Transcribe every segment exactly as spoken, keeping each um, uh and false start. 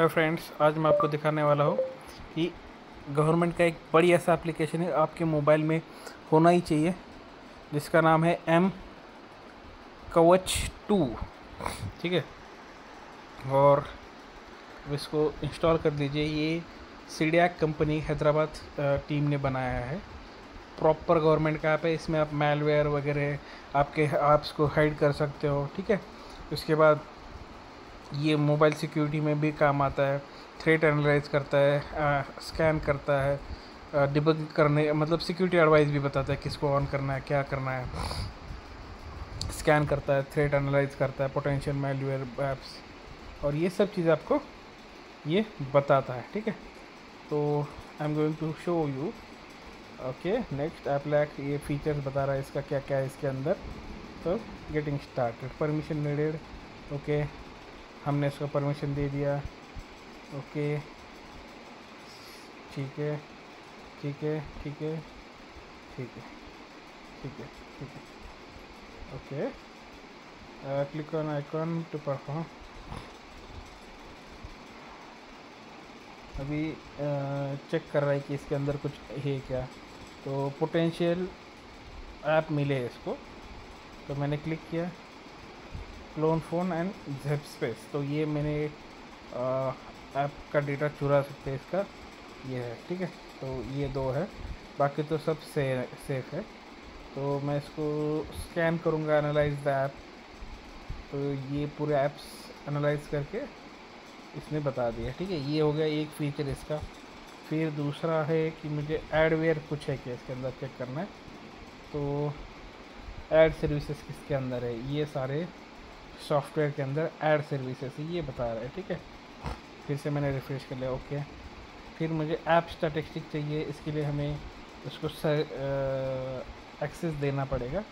है फ्रेंड्स, आज मैं आपको दिखाने वाला हूँ कि गवर्नमेंट का एक बड़ी ऐसा एप्लीकेशन है, आपके मोबाइल में होना ही चाहिए, जिसका नाम है एम कवच टू। ठीक है, और इसको इंस्टॉल कर दीजिए। ये C DAC company Hyderabad team ने बनाया है, प्रॉपर गवर्नमेंट का ऐप है। इसमें आप मैलवेयर वगैरह आपके ऐप्स को हाइड कर सकते हो। ठीक है, उसके बाद ये मोबाइल सिक्योरिटी में भी काम आता है, थ्रेट एनालाइज करता है, स्कैन करता है, डिबग करने मतलब सिक्योरिटी एडवाइस भी बताता है, किसको ऑन करना है, क्या करना है। स्कैन करता है, थ्रेट एनालाइज करता है, पोटेंशियल मैलवेयर ऐप्स, और ये सब चीज़ आपको ये बताता है। ठीक है, तो I am going to show you. Okay, next app lack ये फीचर्स बता रहा है, इसका क्या क्या है इसके अंदर। तो getting started, permission needed. Okay, हमने इसको परमिशन दे दिया। ओके, ठीक है ठीक है ठीक है ठीक है ठीक है ठीक है okay, click on icon to perform. अभी uh, चेक कर रहा है कि इसके अंदर कुछ है क्या, तो पोटेंशियल ऐप मिले इसको, तो मैंने क्लिक किया। क्लोन फ़ोन एंड जेप स्पेस, तो ये मैंने ऐप का डेटा चुरा सकते हैं, इसका ये है। ठीक है, तो ये दो है, बाकी तो सब से सेफ है। तो मैं इसको स्कैन करूँगा, एनालाइज द ऐप। तो ये पूरे ऐप्स एनालाइज करके इसने बता दिया। ठीक है, ये हो गया एक फीचर इसका। फिर दूसरा है कि मुझे एडवेयर कुछ है क्या इसके अंदर चेक करना है, तो एड सर्विसेज किसके अंदर है, ये सारे सॉफ्टवेयर के अंदर ऐड सर्विसेज ये बता रहा है। ठीक है, फिर से मैंने रिफ्रेश कर लिया। ओके, फिर मुझे ऐप स्टैटिस्टिक चाहिए, इसके लिए हमें उसको एक्सेस देना पड़ेगा।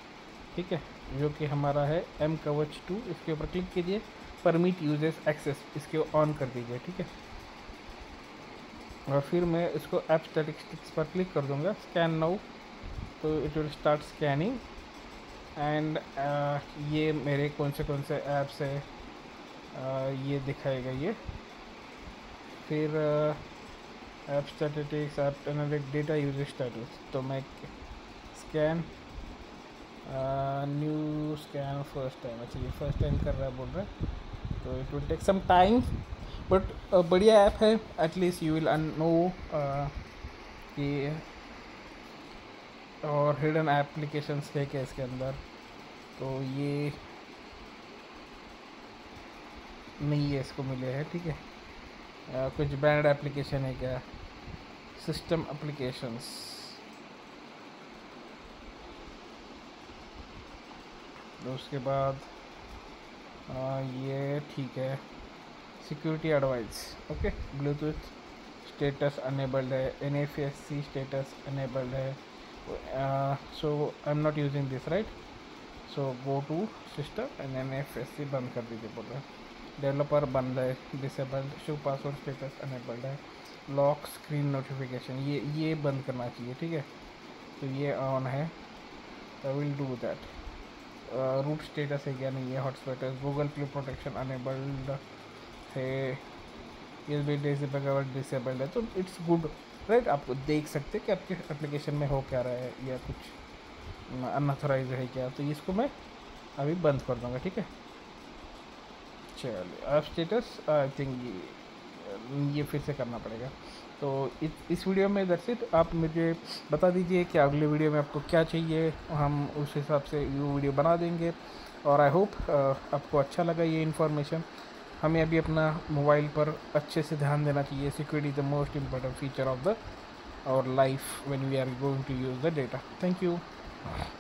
ठीक है, जो कि हमारा है एम कवच टू, इसके ऊपर क्लिक कीजिए, परमिट यूजर्स एक्सेस इसके ऑन कर दीजिए। ठीक है, और फिर मैं इसको ऐप स्टैटिस्टिक्स पर क्लिक कर दूँगा, स्कैन नाउ, तो it will start scanning. And uh, ये मेरे कौन से कौन से ऐप्स है uh, ये दिखाएगा ये। फिर app statistics, app analytics, data user status, तो मैं scan new scan first time. अच्छा, ये फर्स्ट टाइम कर रहा है बोल रहा है, तो it will take some time, but बढ़िया ऐप है। एटलीस्ट यू विल नो कि और हिडन एप्लीकेशंस है क्या इसके अंदर, तो ये नहीं है, इसको मिले हैं। ठीक है, आ, कुछ बैंड एप्लीकेशन है क्या, सिस्टम एप्लीकेशंस, तो उसके बाद आ, ये ठीक है। Security advice, okay, Bluetooth status enabled है, M F S status enabled है, Uh, so I'm not using this, right? So go to system and then M F S बंद कर दीजिए बोल रहा है। डेवलपर बंद है, disabled, show password status enabled है, लॉक स्क्रीन नोटिफिकेशन ये ये बंद करना चाहिए। ठीक है, तो ये ऑन है, I will do that. Root status है क्या, नहीं है। Hotspot, Google play protection enabled है, ये भी डिसेबल्ड है, तो इट्स गुड राइट right, आपको देख सकते कि आपके एप्लीकेशन में हो क्या रहा है या कुछ अनऑथराइज है क्या, तो इसको मैं अभी बंद कर दूँगा। ठीक है, चलिए ऐप स्टेटस आई थिंक ये फिर से करना पड़ेगा। तो इ, इस वीडियो में दैट्स इट। आप मुझे बता दीजिए कि अगले वीडियो में आपको क्या चाहिए, हम उस हिसाब से ये वीडियो बना देंगे। और आई होप आपको अच्छा लगा ये इन्फॉर्मेशन। हमें अभी अपना मोबाइल पर अच्छे से ध्यान देना चाहिए। Security is the most important feature of the our life when we are going to use the data. Thank you.